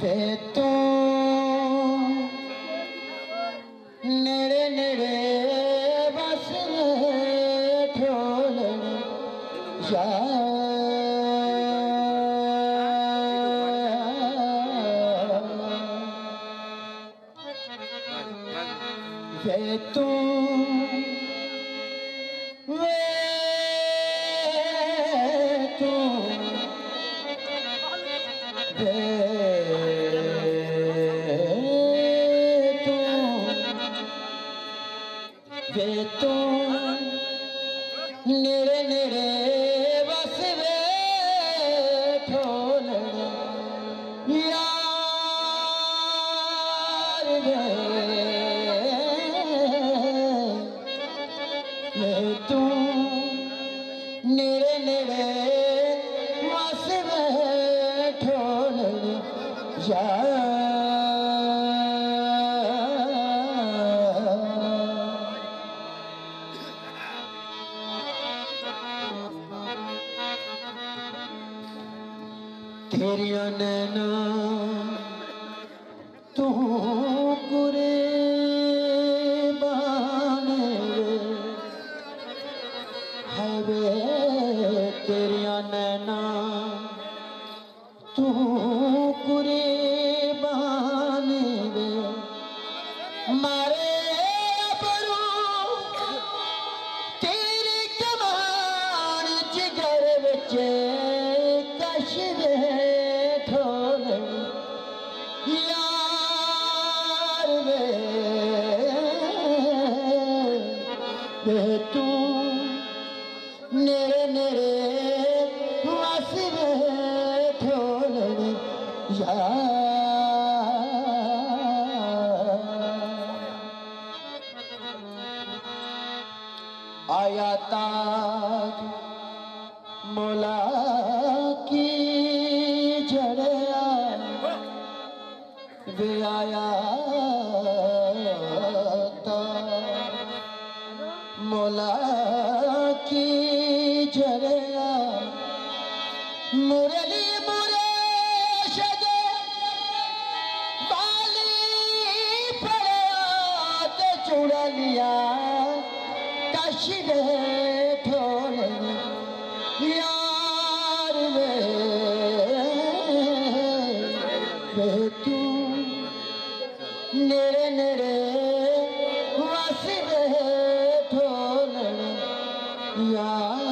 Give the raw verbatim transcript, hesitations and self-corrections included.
Ve tun nere nere wass ve dholan yaar. Ve tun ve tun nere nere wass ve dholan yaar. Ve tun nere nere wass ve dholan yaar. تیریاں نینا تو قربان ہے وے، تیریاں نینا تو قربان وے، مارے ابرو تیرے کمان جگر وچ ve tun nere nere wass ve dholan yaar. Aaya taaj mola ki jhariya ve aaya taaj مولا کی جھریا مرلی مرشد والی فریاد چڑلیا کش وے دھولن یار. وے تن نرے نرے wass ve dholan yaar.